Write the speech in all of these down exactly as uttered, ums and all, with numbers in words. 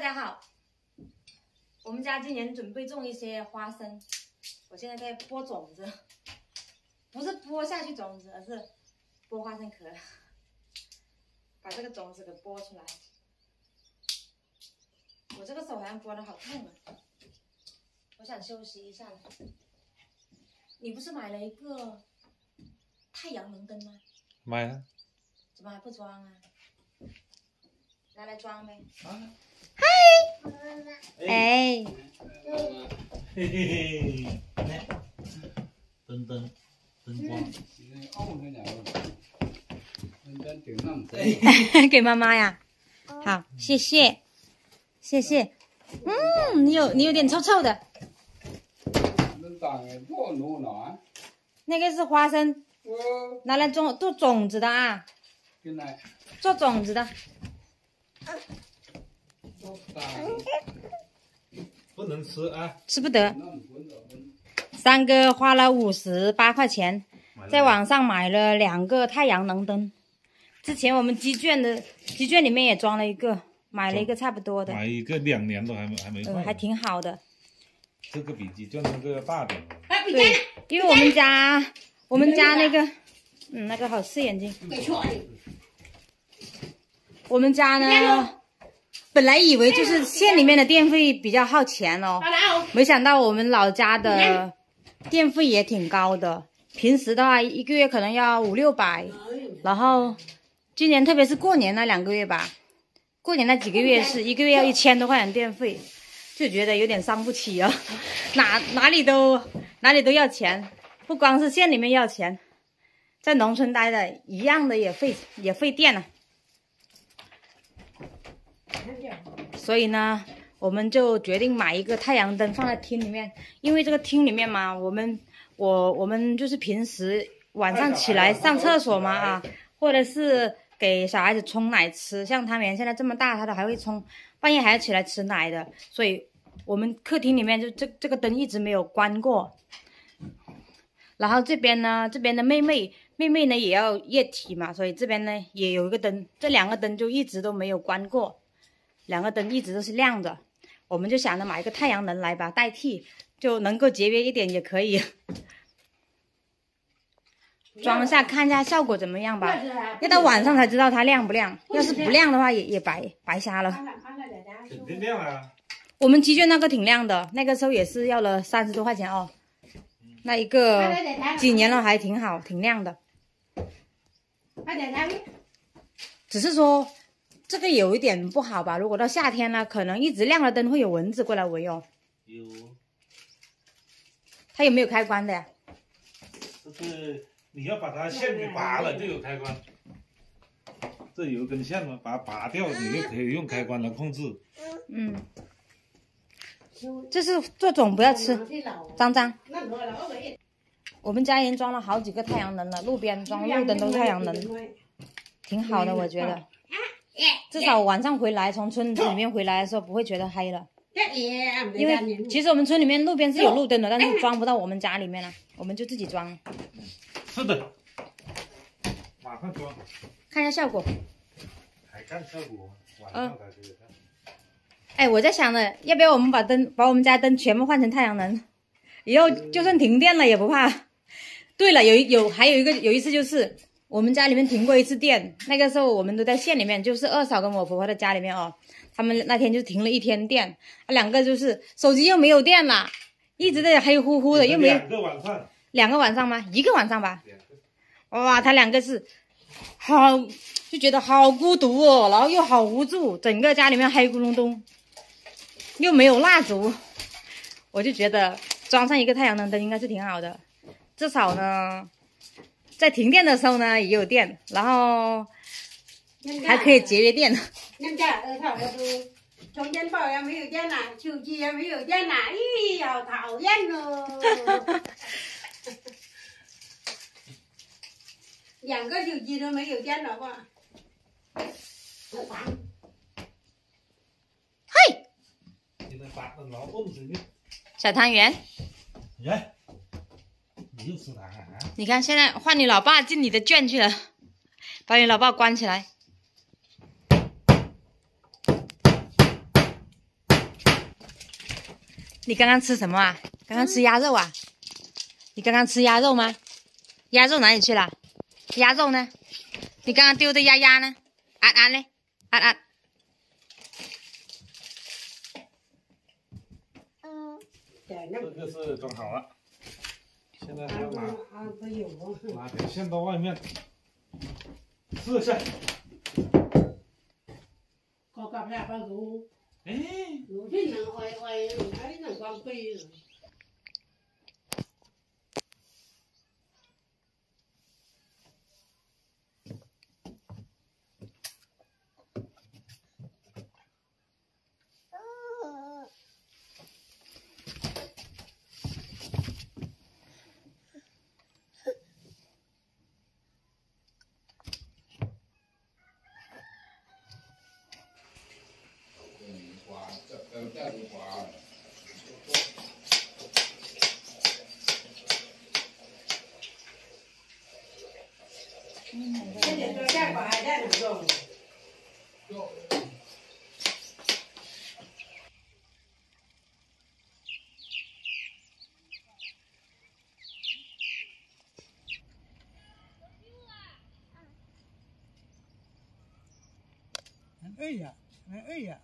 大家好，我们家今年准备种一些花生，我现在在播种子，不是播下去种子，而是播花生壳，把这个种子给播出来。我这个手好像播的好痛啊，我想休息一下了。你不是买了一个太阳能灯吗？买了，怎么还不装啊？ 拿来装呗。嗨，哎，嘿嘿嘿，来，灯灯灯光。给妈妈呀，好，谢谢，谢谢。嗯，你有你有点臭臭的。那个是花生，拿来种做种子的啊，做种子的。 不能吃啊，吃不得。三哥花了五十八块钱，在网上买了两个太阳能灯。之前我们鸡圈的鸡圈里面也装了一个，买了一个差不多的。买一个两年都还没还没坏、呃，还挺好的。这个比鸡圈那个要大点。对，因为我们家我们家那个，嗯，那个好刺眼睛。我们家呢。 本来以为就是县里面的电费比较耗钱哦，没想到我们老家的电费也挺高的。平时的话，一个月可能要五六百，然后今年特别是过年那两个月吧，过年那几个月是一个月要一千多块钱电费，就觉得有点伤不起啊、哦。哪哪里都哪里都要钱，不光是县里面要钱，在农村待的一样的也费也费电啊。 所以呢，我们就决定买一个太阳灯放在厅里面，因为这个厅里面嘛，我们我我们就是平时晚上起来上厕所嘛啊，或者是给小孩子冲奶吃，像他们现在这么大，他都还会冲，半夜还要起来吃奶的，所以我们客厅里面就这这个灯一直没有关过。然后这边呢，这边的妹妹妹妹呢也要液体嘛，所以这边呢也有一个灯，这两个灯就一直都没有关过。 两个灯一直都是亮着，我们就想着买一个太阳能来吧，代替就能够节约一点也可以。装一下看一下效果怎么样吧，要到晚上才知道它亮不亮。要是不亮的话也，也也白白瞎了。肯定亮啊！我们鸡圈那个挺亮的，那个时候也是要了三十多块钱哦。那一个几年了还挺好，挺亮的。只是说。 这个有一点不好吧？如果到夏天了，可能一直亮了灯会有蚊子过来围哦。有。它有没有开关的呀？这个你要把它线给拔了就有开关。这有根线嘛，把它拔掉，你就可以用开关来控制。嗯。这是做种不要吃，脏脏。我们家已经装了好几个太阳能了，路边装路灯都太阳能，挺好的，我觉得。 至少晚上回来，从村子里面回来的时候不会觉得黑了。因为其实我们村里面路边是有路灯的，但是装不到我们家里面了，我们就自己装。是的，马上装。看一下效果。还看效果？晚上才这个看。哎，我在想呢，要不要我们把灯，把我们家灯全部换成太阳能？以后就算停电了也不怕。对了，有有还有一个有一次就是。 我们家里面停过一次电，那个时候我们都在县里面，就是二嫂跟我婆婆的家里面哦。他们那天就停了一天电，两个就是手机又没有电了，一直在黑乎乎的，又没有。两个晚上。两个晚上吗？一个晚上吧。哇，他两个是好，就觉得好孤独哦，然后又好无助，整个家里面黑咕隆咚，又没有蜡烛，我就觉得装上一个太阳能灯应该是挺好的，至少呢。 在停电的时候呢，也有电，然后还可以节约电。你们家二嫂那不充电宝也没有电了，手机也没有电了，哎呀，讨厌喽！两个手机都没有电了吧？嘿！小汤圆。圆。 你看，现在换你老爸进你的圈去了，把你老爸关起来。你刚刚吃什么啊？刚刚吃鸭肉啊？你刚刚吃鸭肉吗？鸭肉哪里去了？鸭肉呢？你刚刚丢的鸭鸭呢？安安嘞，安安。嗯。这个是装好了，现在还要拿拿点线到外面试一下。搞干不下半股。哎。有的能坏坏，有的能光背。 哎呀，哎呀！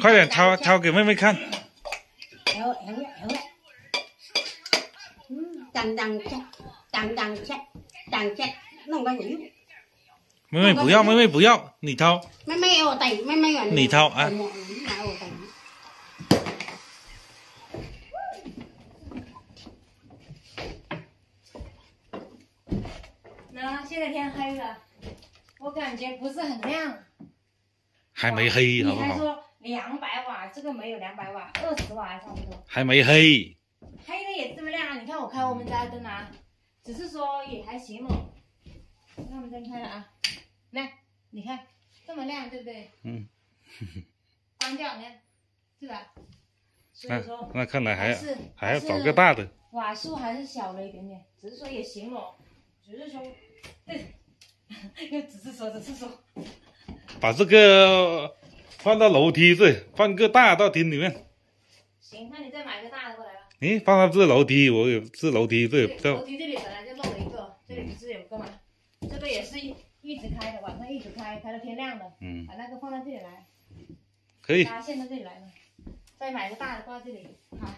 快点掏掏给妹妹看。妹妹不要，妹妹不要，你掏。妹妹我逮，妹妹我。你掏啊。 现在天黑了，我感觉不是很亮。还没黑，好不好？你还说两百瓦，这个没有两百瓦，二十瓦还差不多。还没黑。黑了也这么亮啊！你看我开我们家的灯啊，只是说也还行嘛。那我们灯开了啊，来，你看这么亮，对不对？嗯。关掉，你看，是吧？所以说，那那看来还是还要找个大的。瓦数还是小了一点点，只是说也行嘛，只是说。 对，又只是说，只是说，把这个放到楼梯这，放个大到厅里面。行，那你再买个大的过来吧。诶，放到这楼梯，我有这楼梯这里。楼梯这里本来就漏了一个，这里不是有个嘛？这个也是一一直开的，晚上一直开，开到天亮的。嗯。把那个放到这里来。可以。拉线到这里来嘛，再买个大的挂这里，好。